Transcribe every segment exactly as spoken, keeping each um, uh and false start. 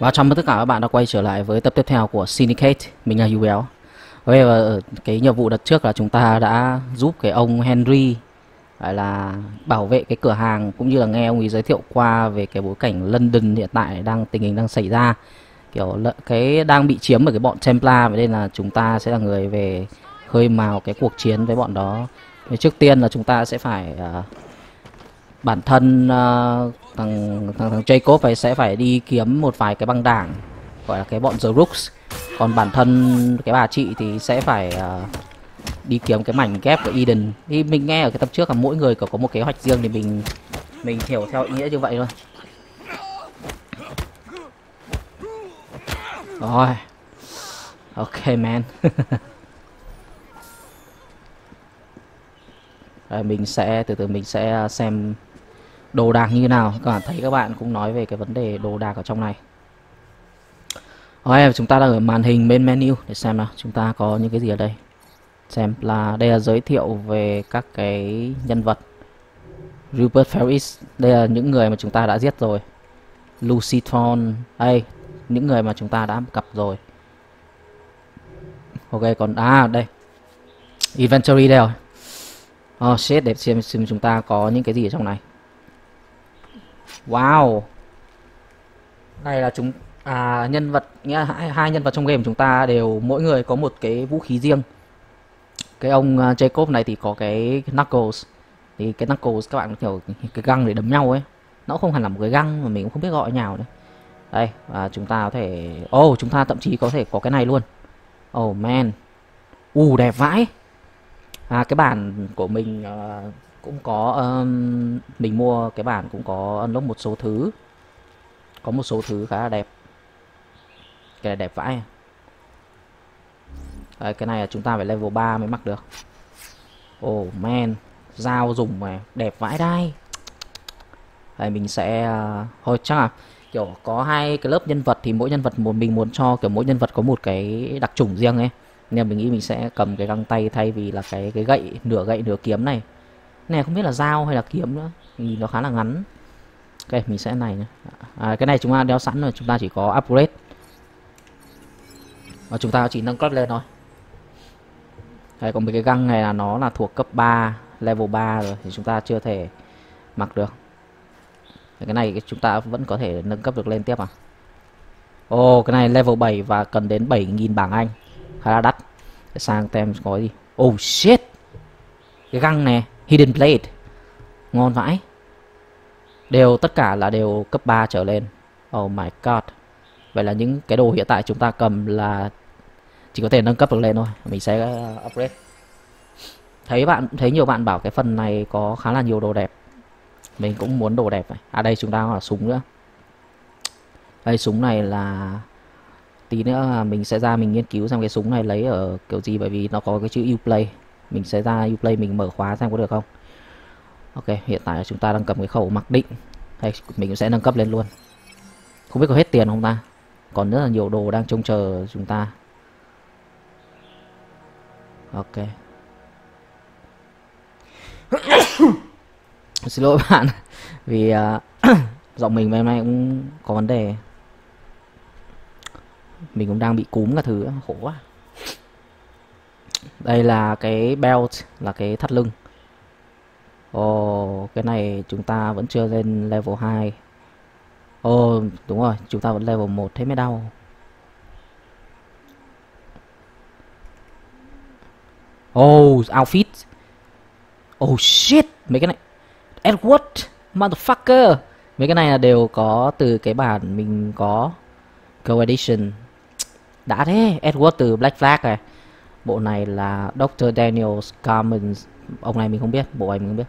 Và chào mừng tất cả các bạn đã quay trở lại với tập tiếp theo của Syndicate. Mình là Hugh Béo. Và ở cái nhiệm vụ đợt trước là chúng ta đã giúp cái ông Henry phải là bảo vệ cái cửa hàng, cũng như là nghe ông ấy giới thiệu qua về cái bối cảnh London hiện tại đang tình hình đang xảy ra, kiểu cái đang bị chiếm bởi cái bọn Templar, nên là chúng ta sẽ là người về khơi mào cái cuộc chiến với bọn đó. Thì trước tiên là chúng ta sẽ phải uh, bản thân uh, thằng, thằng thằng Jacob phải sẽ phải đi kiếm một vài cái băng đảng gọi là cái bọn The Rooks, còn bản thân cái bà chị thì sẽ phải uh, đi kiếm cái mảnh ghép của Eden. Thì mình nghe ở cái tập trước là mỗi người có có một kế hoạch riêng, thì mình mình hiểu theo ý nghĩa như vậy thôi. Rồi, ok man. Rồi, mình sẽ từ từ mình sẽ xem đồ đạc như thế nào. Các bạn thấy các bạn cũng nói về cái vấn đề đồ đạc ở trong này. Rồi, chúng ta đang ở màn hình bên menu để xem nào chúng ta có những cái gì ở đây. Xem là đây là giới thiệu về các cái nhân vật. Rupert Ferris, đây là những người mà chúng ta đã giết rồi. Lucy Thorn, đây những người mà chúng ta đã gặp rồi. Ok, còn à đây inventory đây rồi. Oh shit, để xem, xem chúng ta có những cái gì ở trong này. Wow, này là chúng à nhân vật, nghĩa hai, hai nhân vật trong game chúng ta đều mỗi người có một cái vũ khí riêng. Cái ông uh, Jacob này thì có cái knuckles, thì cái knuckles các bạn hiểu cái găng để đấm nhau ấy, nó không hẳn là một cái găng mà mình cũng không biết gọi nhào nữa. Đây, và chúng ta có thể oh chúng ta thậm chí có thể có cái này luôn. Oh man, u uh, đẹp vãi. À, cái bản của mình uh, cũng có um, mình mua cái bản cũng có unlock một số thứ, có một số thứ khá là đẹp. Cái này đẹp vãi. Đấy, cái này là chúng ta phải level ba mới mặc được. Oh man, dao dùng này đẹp vãi đây. Đây mình sẽ uh, thôi chắc là kiểu có hai cái lớp nhân vật, thì mỗi nhân vật một mình muốn cho kiểu mỗi nhân vật có một cái đặc trùng riêng ấy, nên mình nghĩ mình sẽ cầm cái găng tay thay vì là cái cái gậy, nửa gậy nửa kiếm này. Cái này không biết là dao hay là kiếm nữa, nhìn nó khá là ngắn. Ok, mình sẽ này nhé. À, cái này chúng ta đeo sẵn rồi, chúng ta chỉ có upgrade và chúng ta chỉ nâng cấp lên thôi. Đây, còn mấy cái găng này là nó là thuộc cấp ba, level ba rồi thì chúng ta chưa thể mặc được. Cái này chúng ta vẫn có thể nâng cấp được lên tiếp à. Ồ, oh, cái này level bảy và cần đến bảy nghìn bảng Anh, khá là đắt. Để sang tem có gì. Oh shit, cái găng này hidden blade ngon vãi, đều tất cả là đều cấp ba trở lên. Oh my god, vậy là những cái đồ hiện tại chúng ta cầm là chỉ có thể nâng cấp được lên thôi. Mình sẽ upgrade. Thấy bạn thấy nhiều bạn bảo cái phần này có khá là nhiều đồ đẹp, mình cũng muốn đồ đẹp này. À đây chúng ta có súng nữa. Đây súng này là tí nữa là mình sẽ ra mình nghiên cứu xem cái súng này lấy ở kiểu gì, bởi vì nó có cái chữ Uplay. Mình sẽ ra Uplay mình mở khóa xem có được không. Ok, hiện tại chúng ta đang cầm cái khẩu mặc định. Đây mình cũng sẽ nâng cấp lên luôn. Không biết có hết tiền không ta. Còn rất là nhiều đồ đang trông chờ chúng ta. Ok. Xin lỗi bạn vì uh, giọng mình hôm nay cũng có vấn đề, mình cũng đang bị cúm cả thứ, khổ quá. Đây là cái belt, là cái thắt lưng. Ồ, oh, cái này chúng ta vẫn chưa lên level hai. Ồ, oh, đúng rồi, chúng ta vẫn level một thế mới đau. Ồ, oh, outfit. Oh shit, mấy cái này Edward, motherfucker. Mấy cái này là đều có từ cái bản mình có Go Edition. Đã thế, Edward từ Black Flag này. Bộ này là doctor Daniels Carmans. Ông này mình không biết, bộ này mình không biết.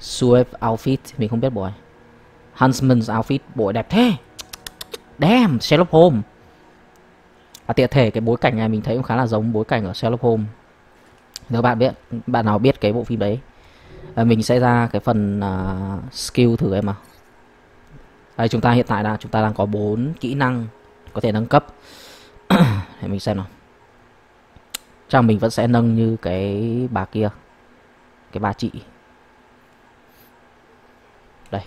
Suave outfit, mình không biết bộ này. Huntsman's outfit, bộ này đẹp thế. Damn, Sherlock Holmes. À tiện thể cái bối cảnh này mình thấy cũng khá là giống bối cảnh ở Sherlock Holmes. Nếu bạn biết, bạn nào biết cái bộ phim đấy. À, mình sẽ ra cái phần uh, skill thử em mà. Đây chúng ta hiện tại là chúng ta đang có bốn kỹ năng có thể nâng cấp. Để mình xem nào. Chắc mình vẫn sẽ nâng như cái bà kia, cái bà chị. Đây.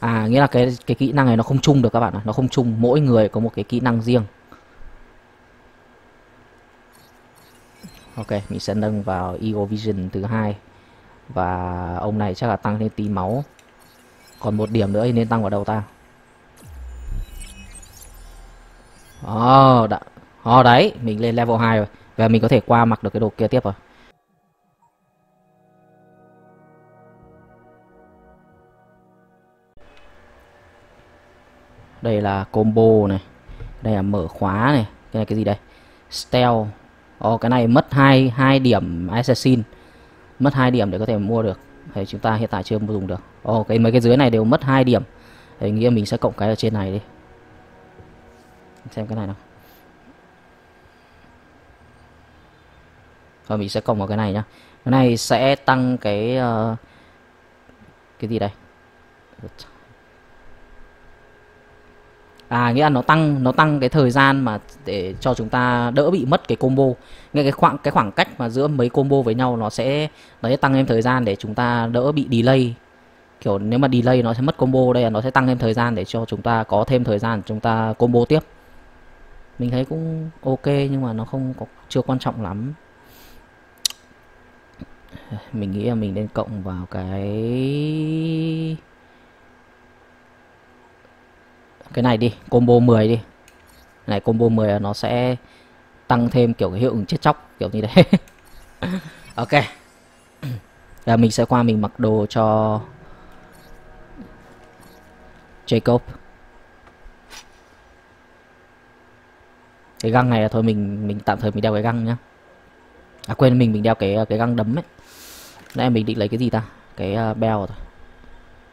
À, nghĩa là cái cái kỹ năng này nó không chung được các bạn ạ, nó không chung, mỗi người có một cái kỹ năng riêng. Ok, mình sẽ nâng vào Eagle Vision thứ hai và ông này chắc là tăng thêm tí máu. Còn một điểm nữa thì nên tăng vào đầu ta. Ồ, oh, đã... oh, đấy, mình lên level hai rồi. Và mình có thể qua mặc được cái đồ kia tiếp rồi. Đây là combo này. Đây là mở khóa này. Cái này cái gì đây? Stealth. Ồ, oh, cái này mất hai, hai điểm assassin. Mất hai điểm để có thể mua được. Thì chúng ta hiện tại chưa dùng được. Ồ, oh, cái mấy cái dưới này đều mất hai điểm. Thì nghĩa mình sẽ cộng cái ở trên này đi. Xem cái này nào. Rồi mình sẽ cộng vào cái này nhá. Cái này sẽ tăng cái uh, cái gì đây? À, nghĩa là nó tăng nó tăng cái thời gian mà để cho chúng ta đỡ bị mất cái combo. Nghĩa cái khoảng cái khoảng cách mà giữa mấy combo với nhau nó sẽ đấy tăng thêm thời gian để chúng ta đỡ bị delay. Kiểu nếu mà delay nó sẽ mất combo, đây là nó sẽ tăng thêm thời gian để cho chúng ta có thêm thời gian chúng ta combo tiếp. Mình thấy cũng ok nhưng mà nó không có, chưa quan trọng lắm. Mình nghĩ là mình nên cộng vào cái cái này đi, combo mười đi. Cái này combo mười là nó sẽ tăng thêm kiểu cái hiệu ứng chết chóc kiểu như đấy. Ok. Là mình sẽ qua mình mặc đồ cho Jacob. Cái găng này là thôi mình mình tạm thời mình đeo cái găng nhá. À quên, mình mình đeo cái cái găng đấm ấy. Nãy mình định lấy cái gì ta? Cái uh, bell rồi.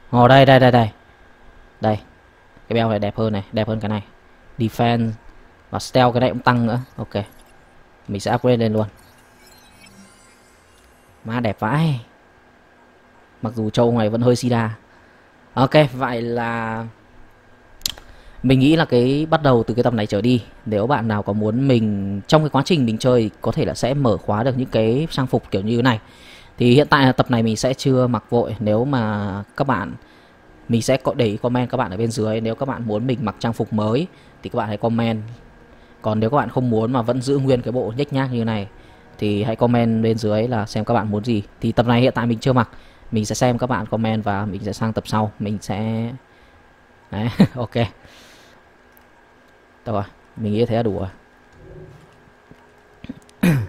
Ồ oh, đây đây đây đây. Đây. Cái bell này đẹp hơn này, đẹp hơn cái này. Defense và stealth cái này cũng tăng nữa. Ok. Mình sẽ upgrade lên luôn. Má đẹp vãi. Mặc dù trâu này vẫn hơi sida. Ok, vậy là mình nghĩ là cái bắt đầu từ cái tập này trở đi, nếu bạn nào có muốn mình trong cái quá trình mình chơi có thể là sẽ mở khóa được những cái trang phục kiểu như thế này. Thì hiện tại là tập này mình sẽ chưa mặc vội, nếu mà các bạn, mình sẽ có để ý comment các bạn ở bên dưới, nếu các bạn muốn mình mặc trang phục mới thì các bạn hãy comment. Còn nếu các bạn không muốn mà vẫn giữ nguyên cái bộ nhếch nhác như thế này thì hãy comment bên dưới là xem các bạn muốn gì. Thì tập này hiện tại mình chưa mặc. Mình sẽ xem các bạn comment và mình sẽ sang tập sau. Mình sẽ... Đấy, ok. Được rồi, mình nghĩ thế là đủ rồi.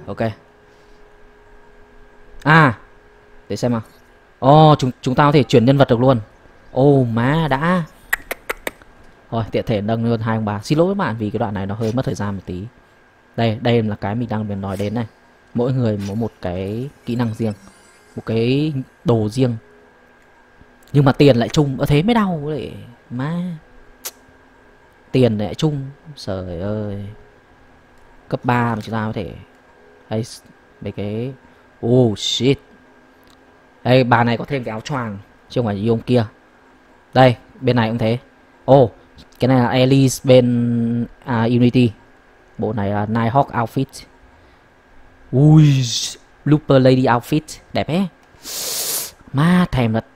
Ok. À, để xem nào. Ồ, oh, chúng, chúng ta có thể chuyển nhân vật được luôn. Ô, oh, má đã. Rồi, tiện thể nâng luôn hai ông bà. Xin lỗi các bạn vì cái đoạn này nó hơi mất thời gian một tí. Đây, đây là cái mình đang nói đến này. Mỗi người có một cái kỹ năng riêng, một cái đồ riêng, nhưng mà tiền lại chung. Ở thế mới đau đấy má, tiền lại chung. Trời ơi, cấp ba mà chúng ta có thể hay mấy cái oh shit. Đây, bà này có thêm cái áo choàng chứ không phải như ông kia. Đây, bên này cũng thế. Ô oh, cái này là Alice bên à, Unity. Bộ này là Nighthawk outfit. Ui, Luper Lady outfit đẹp ấy. Má thèm thật.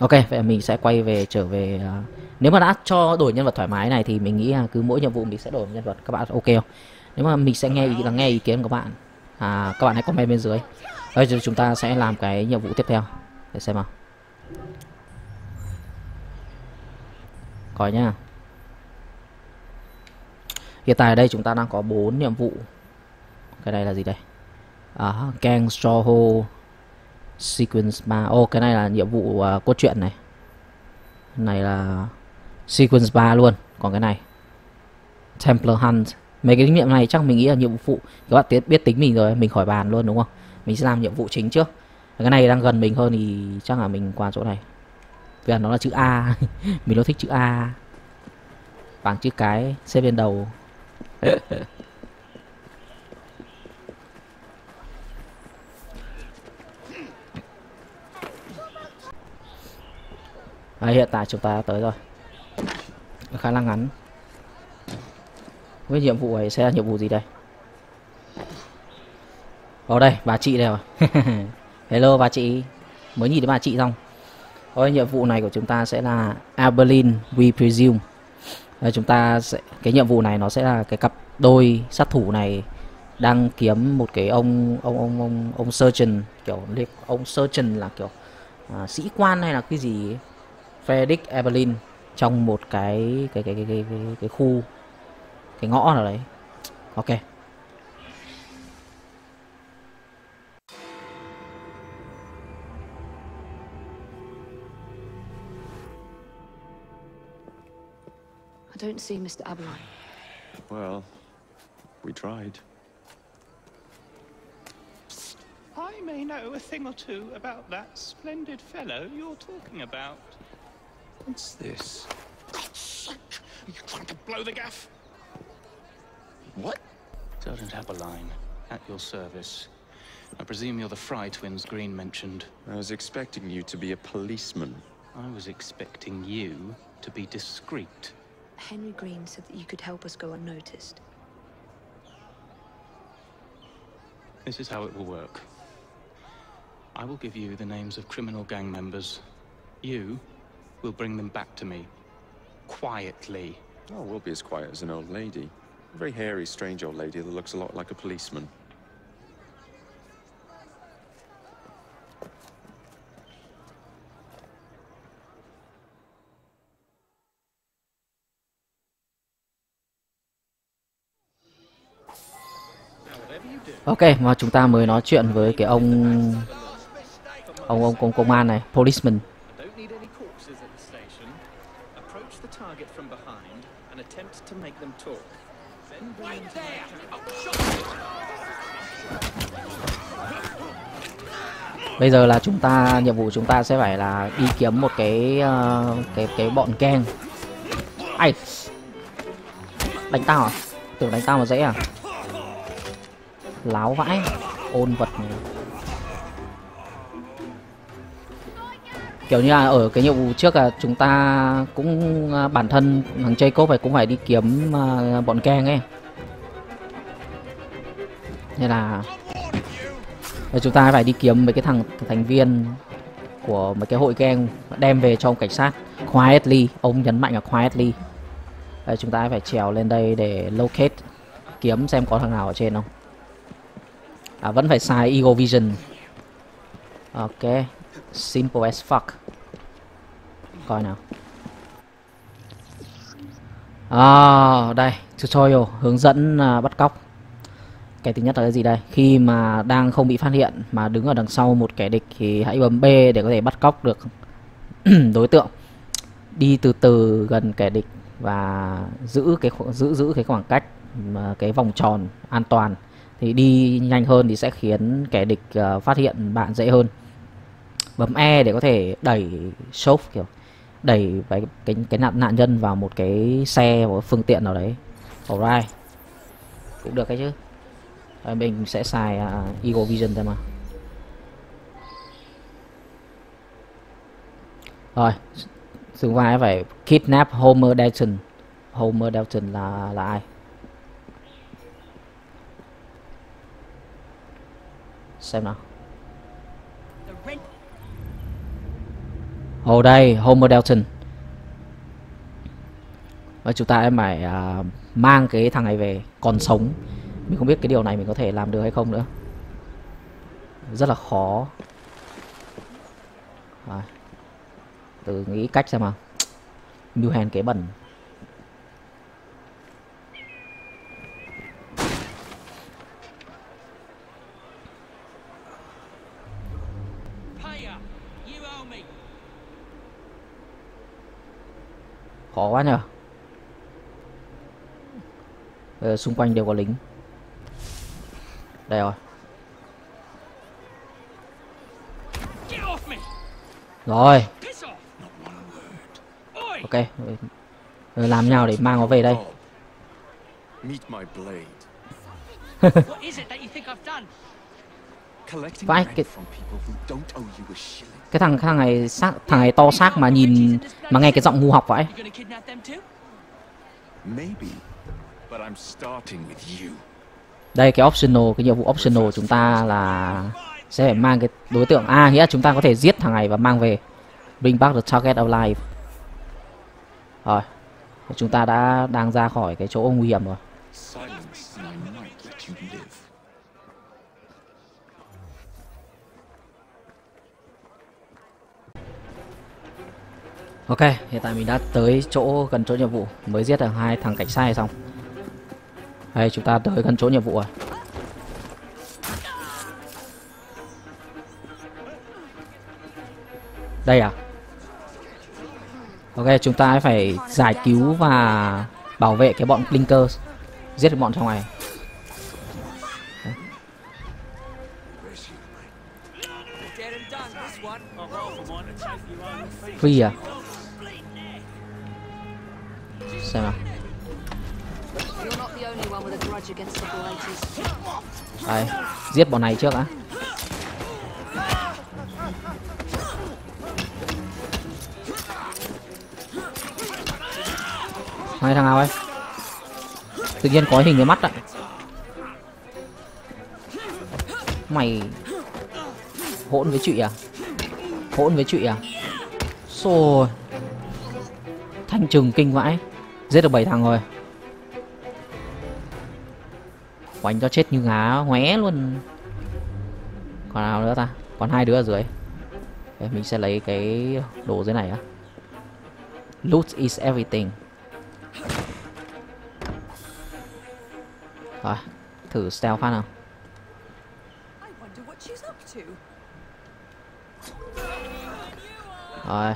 Ok, vậy là mình sẽ quay về trở về. Nếu mà đã cho đổi nhân vật thoải mái này thì mình nghĩ là cứ mỗi nhiệm vụ mình sẽ đổi nhân vật. Các bạn ok không? Nếu mà mình sẽ nghe ý, là nghe ý kiến của các bạn. À, các bạn hãy comment bên dưới. Bây giờ chúng ta sẽ làm cái nhiệm vụ tiếp theo để xem nào. Coi nhá. Hiện tại ở đây chúng ta đang có bốn nhiệm vụ. Cái này là gì đây? À, Gang Straw Hole, Sequence ba. Ô oh, cái này là nhiệm vụ uh, cốt truyện này. Cái này là Sequence ba luôn. Còn cái này Templar Hunt. Mấy cái nhiệm này chắc mình nghĩ là nhiệm vụ phụ. Các bạn biết, biết tính mình rồi, mình khỏi bàn luôn đúng không? Mình sẽ làm nhiệm vụ chính trước. Cái này đang gần mình hơn thì chắc là mình qua chỗ này. Vì là nó là chữ A. Mình nó thích chữ A. Bằng chữ cái xếp bên đầu. À, hiện tại chúng ta đã tới rồi, khá là ngắn. Với nhiệm vụ này sẽ là nhiệm vụ gì đây? Ở đây bà chị đây rồi. Hello bà chị, mới nhìn thấy bà chị xong. Rồi, nhiệm vụ này của chúng ta sẽ là Abberline We Presume. Rồi, chúng ta sẽ cái nhiệm vụ này nó sẽ là cái cặp đôi sát thủ này đang kiếm một cái ông ông ông ông ông surgeon, kiểu ông surgeon là kiểu à, sĩ quan hay là cái gì Frederick Abberline trong một cái cái cái cái cái cái, cái khu cái ngõ nào đấy. Ok. I don't see Mister Abberline. Well, we tried. I may know a thing or two about that splendid fellow you're talking about. What's this? God's sake! Are you trying to blow the gaff? What? Sergeant Abberline, at your service. I presume you're the Fry Twins Green mentioned. I was expecting you to be a policeman. I was expecting you to be discreet. Henry Green said that you could help us go unnoticed. This is how it will work. I will give you the names of criminal gang members. You will bring them back to me. Quietly. Oh, we'll be as quiet as an old lady. A very hairy, strange old lady that looks a lot like a policeman. Ok, mà chúng ta mới nói chuyện với cái ông ông ông, ông công an này, policeman. Bây giờ là chúng ta nhiệm vụ chúng ta sẽ phải là đi kiếm một cái uh, cái cái bọn gang. Ai đánh tao à? Tưởng đánh tao mà dễ à? Láo vãi, ôn vật này. Kiểu như là ở cái nhiệm vụ trước là chúng ta cũng bản thân thằng Jacob phải cũng phải đi kiếm bọn gang ấy, nên là chúng ta phải đi kiếm mấy cái thằng thành viên của mấy cái hội gang đem về cho ông cảnh sát. Quietly, ông nhấn mạnh là quietly. Đây, chúng ta phải trèo lên đây để locate, kiếm xem có thằng nào ở trên không. À, vẫn phải xài Eagle Vision. Ok, simple as fuck. Coi nào. À, đây, tutorial hướng dẫn uh, bắt cóc. Cái thứ nhất là cái gì đây? Khi mà đang không bị phát hiện mà đứng ở đằng sau một kẻ địch thì hãy bấm B để có thể bắt cóc được đối tượng. Đi từ từ gần kẻ địch và giữ cái giữ giữ cái khoảng cách, cái vòng tròn an toàn. Thì đi nhanh hơn thì sẽ khiến kẻ địch uh, phát hiện bạn dễ hơn. Bấm E để có thể đẩy shove, kiểu đẩy cái cái, cái nạn, nạn nhân vào một cái xe hoặc phương tiện nào đấy. Alright, cũng được cái chứ. Rồi mình sẽ xài uh, Eagle Vision thôi mà. Rồi, xứng vai phải kidnap Homer Dalton. Homer Dalton là là ai? Xem nào. Ồ, oh, đây Homer Dalton. Và chúng ta phải uh, mang cái thằng này về còn sống. Mình không biết cái điều này mình có thể làm được hay không nữa. Rất là khó. À, tự nghĩ cách xem nào. Mưu hèn kế bẩn. Khó quá nhờ. Ờ, xung quanh đều có lính. Đây rồi. Rồi. Ok, rồi làm nhau để mang nó về đây. Vãi, cái, cái thằng thằng này xác thằng này to xác mà nhìn mà nghe cái giọng ngu học vậy. Đây cái optional, cái nhiệm vụ optional của chúng ta là sẽ phải mang cái đối tượng a à, nghĩa là chúng ta có thể giết thằng này và mang về. Bring back the target alive. Rồi, chúng ta đã đang ra khỏi cái chỗ nguy hiểm rồi. Ok, hiện tại mình đã tới chỗ gần chỗ nhiệm vụ, mới giết được hai thằng cảnh sai xong. Đây, chúng ta tới gần chỗ nhiệm vụ rồi. Đây à? Ok, chúng ta phải giải cứu và bảo vệ cái bọn Clinkers, giết được bọn trong này. Free à? Xem nào. Đấy, giết bọn này trước á. Hai thằng nào ấy? Tự nhiên có hình cái mắt ạ. Mày hỗn với chị à? Hỗn với chị à? Xôi. Thanh trừng kinh vãi. Giết được bảy thằng rồi. Quánh cho chết như ngá ngoé luôn. Còn nào nữa ta? Còn hai đứa ở dưới. Để mình sẽ lấy cái đồ dưới này á. Loot is everything. Rồi, thử stealth phát nào. Rồi.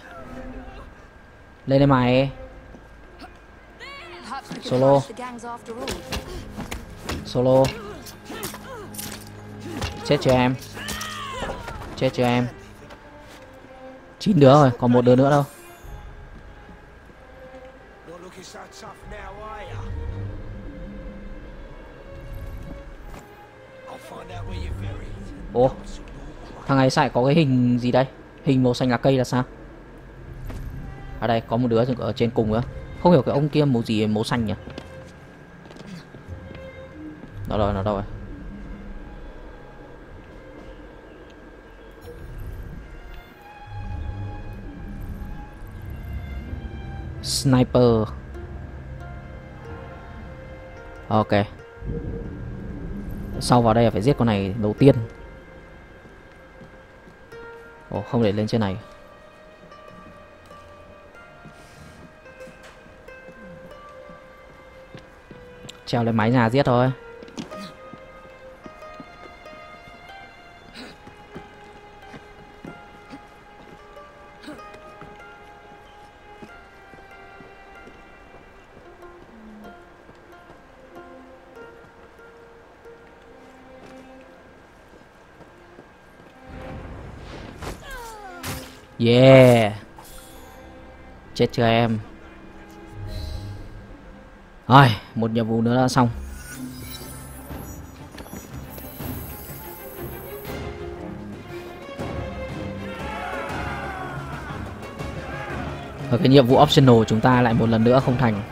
Lên đây mày. Solo. Solo. Chết cho em. Chết cho em. Chín đứa rồi, còn một đứa nữa đâu. Ủa, thằng này sao có cái hình gì đây? Hình màu xanh lá cây là sao? À đây, có một đứa ở trên cùng nữa. Không hiểu cái ông kia màu gì màu xanh nhỉ? Nó rồi, nó đâu rồi? Sniper. Ok. Sau vào đây là phải giết con này đầu tiên. Ồ, không để lên trên này. Treo lên mái nhà giết thôi. Yeah. Chết chưa em. Rồi, một nhiệm vụ nữa đã xong. Và cái nhiệm vụ optional chúng ta lại một lần nữa không thành.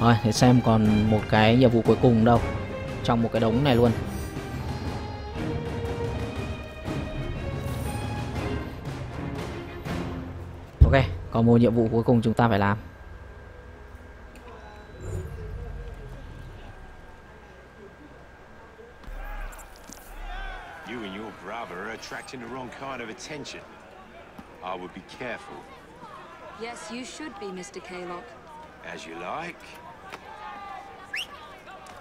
Rồi, để xem còn một cái nhiệm vụ cuối cùng đâu. Trong một cái đống này luôn. Ok, còn một nhiệm vụ cuối cùng chúng ta phải làm. You and your brother are attracting the wrong kind of attention. I would be careful. Yes, you should be, Mister Caylock. As you like.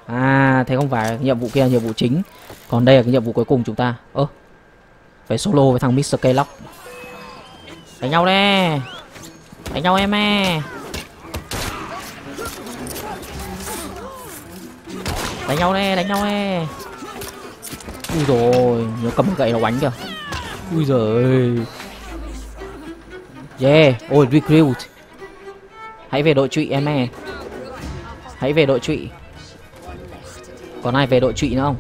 À, thế không phải nhiệm vụ kia là nhiệm vụ chính, còn đây là cái nhiệm vụ cuối cùng chúng ta. Ơ, phải solo với thằng Mister Caylock. Đánh nhau nè. Đánh nhau em nè. Đánh nhau nè, đánh nhau nè. Ui rồi, nó cầm gậy nó đánh kìa. Ui giời. Yeah, ôi recruit. Hãy về đội trụy em nè. Hãy về đội trụy. Còn ai về đội trụy nữa không?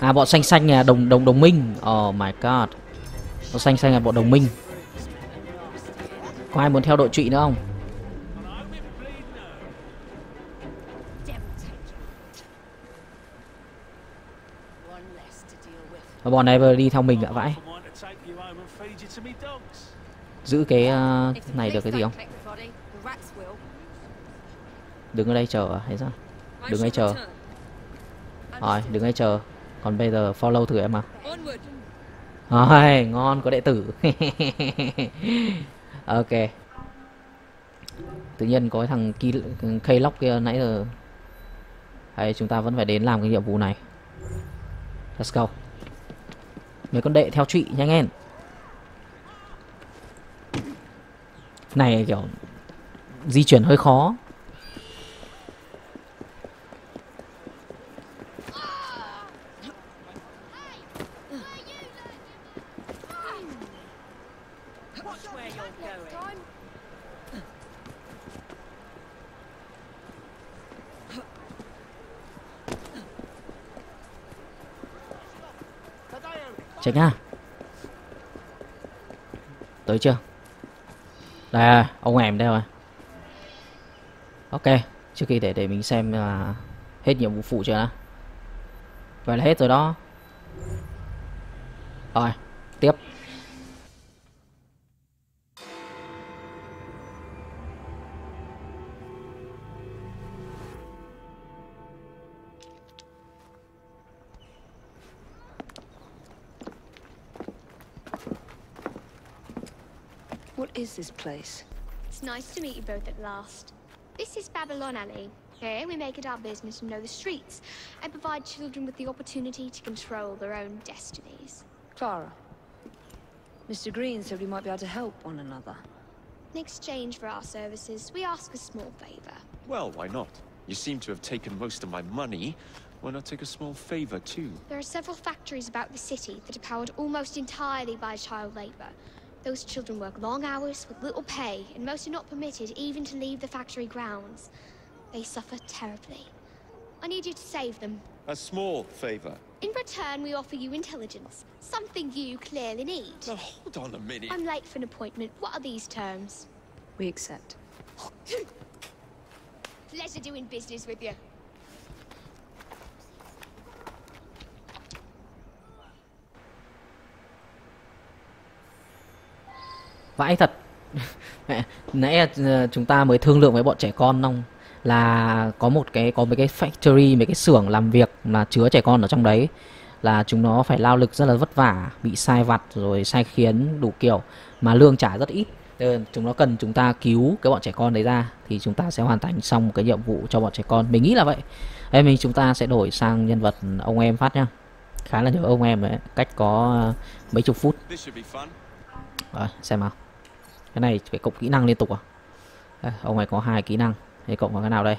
À bọn xanh xanh là đồng đồng đồng minh. Oh my god. Nó xanh xanh là bọn đồng minh. Có ai muốn theo đội trụy nữa không? Bọn này đi theo mình đã vãi. Giữ cái uh, này được cái gì không? Đứng ở đây chờ hay sao? Đứng ngay chờ. Rồi, đứng ngay chờ. Còn bây giờ follow thử em à. Rồi, ngon, có đệ tử. Ok. Tự nhiên có thằng Caylock kia nãy giờ. Hay chúng ta vẫn phải đến làm cái nhiệm vụ này. Let's go. Mấy con đệ theo chị nhanh lên. Này kiểu di chuyển hơi khó. Tránh nha. Tới chưa? Đây à, ông em đây rồi. Ok, trước khi để để mình xem là hết nhiệm vụ phụ chưa đã. Vậy là hết rồi đó. Rồi, tiếp. This place. It's nice to meet you both at last. This is Babylon Alley. Here we make it our business to know the streets and provide children with the opportunity to control their own destinies. Clara, Mister Green said we might be able to help one another. In exchange for our services, we ask a small favor. Well, why not? You seem to have taken most of my money. Why not take a small favor too? There are several factories about the city that are powered almost entirely by child labor. Those children work long hours with little pay, and most are not permitted even to leave the factory grounds. They suffer terribly. I need you to save them. A small favor. In return, we offer you intelligence, something you clearly need. Now, hold on a minute. I'm late for an appointment. What are these terms? We accept. Pleasure doing business with you. Vãi thật. Nãy chúng ta mới thương lượng với bọn trẻ con xong là có một cái có mấy cái factory, mấy cái xưởng làm việc là chứa trẻ con ở trong đấy, là chúng nó phải lao lực rất là vất vả, bị sai vặt rồi sai khiến đủ kiểu mà lương trả rất ít. Nên chúng nó cần chúng ta cứu cái bọn trẻ con đấy ra thì chúng ta sẽ hoàn thành xong một cái nhiệm vụ cho bọn trẻ con. Mình nghĩ là vậy. Đây mình chúng ta sẽ đổi sang nhân vật ông em phát nhá. Khá là nhớ ông em đấy, cách có mấy chục phút. Rồi, xem nào. Cái này phải cộng kỹ năng liên tục à? Đây, ông này có hai kỹ năng, thì cộng vào cái nào đây?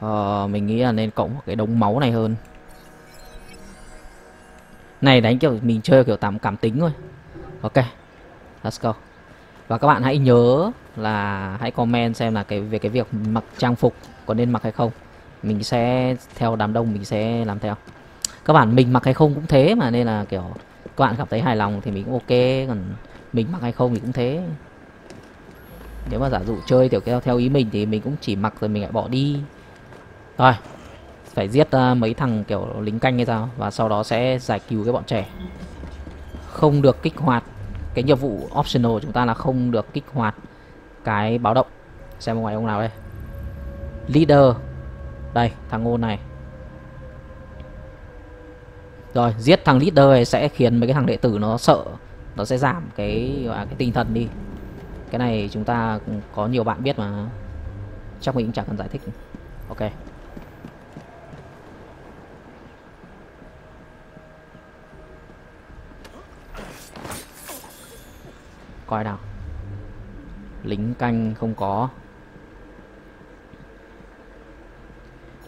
Ờ, mình nghĩ là nên cộng một cái đống máu này hơn. Này đánh kiểu mình chơi kiểu tạm cảm tính thôi. Ok, let's go. Và các bạn hãy nhớ là hãy comment xem là cái về cái việc mặc trang phục có nên mặc hay không. Mình sẽ theo đám đông, mình sẽ làm theo. Các bạn mình mặc hay không cũng thế mà, nên là kiểu các bạn cảm thấy hài lòng thì mình cũng ok, còn mình mặc hay không thì cũng thế. Nếu mà giả dụ chơi kiểu theo, theo ý mình thì mình cũng chỉ mặc rồi mình lại bỏ đi. Rồi, phải giết uh, mấy thằng kiểu lính canh hay sao, và sau đó sẽ giải cứu cái bọn trẻ. Không được kích hoạt cái nhiệm vụ optional của chúng ta là không được kích hoạt cái báo động. Xem ngoài ông nào đây. Leader. Đây, thằng ngôn này. Rồi, giết thằng leader này sẽ khiến mấy cái thằng đệ tử nó sợ. Nó sẽ giảm cái, à, cái tinh thần đi. Cái này chúng ta có nhiều bạn biết mà. Chắc mình cũng chẳng cần giải thích. Ok. Coi nào. Lính canh không có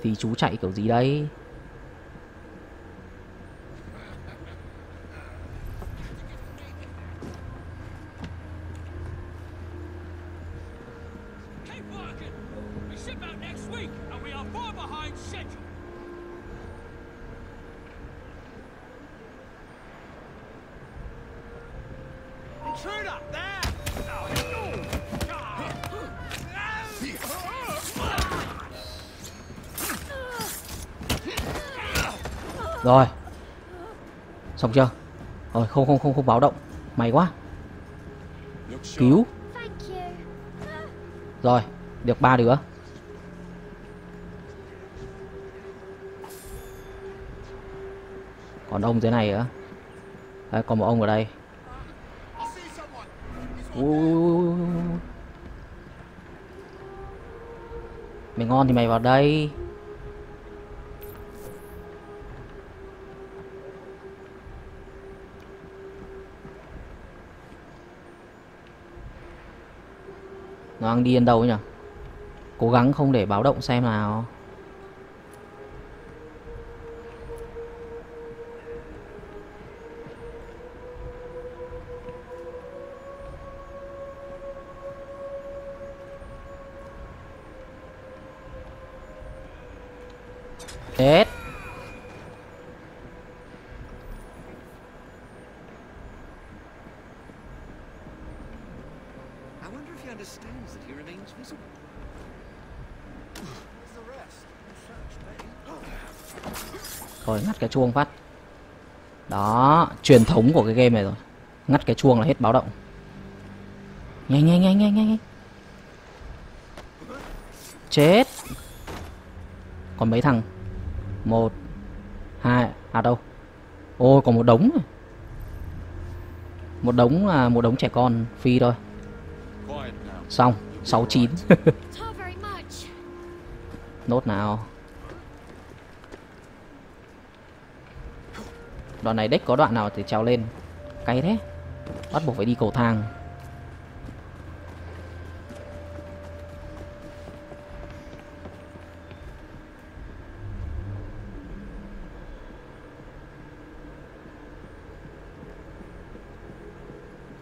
thì chú chạy kiểu gì đây? Intruder! There! Rồi. Xong chưa? Rồi, không không không không báo động. May quá. Cứu. Rồi, được ba đứa. Còn ông dưới này nữa. Đấy, còn một ông ở đây. Ui. Mày ngon thì mày vào đây. Nó đang đi đến đâu nhỉ? Cố gắng không để báo động xem nào. Chết. Rồi ngắt cái chuông phát. Đó, truyền thống của cái game này rồi. Ngắt cái chuông là hết báo động. Nhanh nhanh nhanh nhanh nhanh. Chết. Còn mấy thằng? Một, hai, à đâu? Ôi còn một đống. Một đống là một đống trẻ con phi thôi. Xong, sáu chín. Nốt nào. Đoạn này đếch có đoạn nào thì trèo lên. Cay thế. Bắt buộc phải đi cầu thang.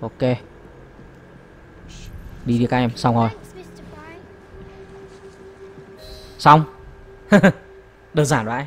Ok. Đi đi các em, xong rồi. Xong. Đơn giản vậy.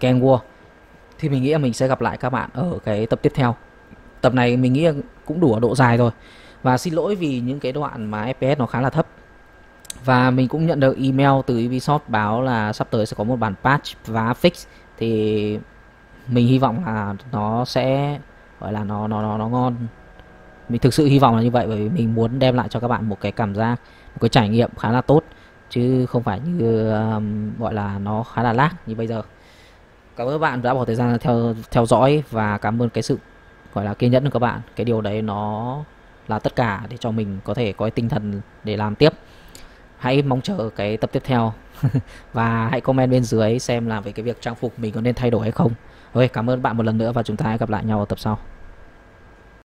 Gang War. Thì mình nghĩ là mình sẽ gặp lại các bạn ở cái tập tiếp theo. Tập này mình nghĩ cũng đủ ở độ dài rồi. Và xin lỗi vì những cái đoạn mà ép pê ét nó khá là thấp. Và mình cũng nhận được email từ Ubisoft báo là sắp tới sẽ có một bản patch và fix. Thì mình hy vọng là nó sẽ gọi là nó nó nó nó ngon. Mình thực sự hy vọng là như vậy, bởi vì mình muốn đem lại cho các bạn một cái cảm giác, một cái trải nghiệm khá là tốt, chứ không phải như um, gọi là nó khá là lag như bây giờ. Cảm ơn các bạn đã bỏ thời gian theo theo dõi và cảm ơn cái sự gọi là kiên nhẫn của các bạn. Cái điều đấy nó là tất cả để cho mình có thể có cái tinh thần để làm tiếp. Hãy mong chờ cái tập tiếp theo. Và hãy comment bên dưới xem là về cái việc trang phục mình có nên thay đổi hay không. Ok, cảm ơn bạn một lần nữa và chúng ta hãy gặp lại nhau ở tập sau.